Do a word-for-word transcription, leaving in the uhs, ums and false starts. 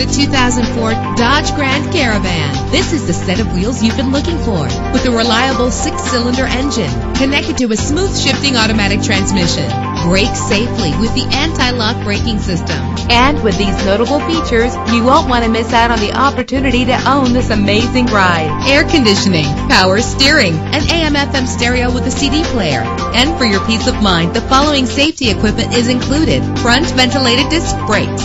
The two thousand four Dodge Grand Caravan. This is the set of wheels you've been looking for, with a reliable six-cylinder engine connected to a smooth shifting automatic transmission. Brake safely with the anti-lock braking system. And with these notable features, you won't want to miss out on the opportunity to own this amazing ride. Air conditioning, power steering, an A M F M stereo with a C D player. And for your peace of mind, the following safety equipment is included: front ventilated disc brakes,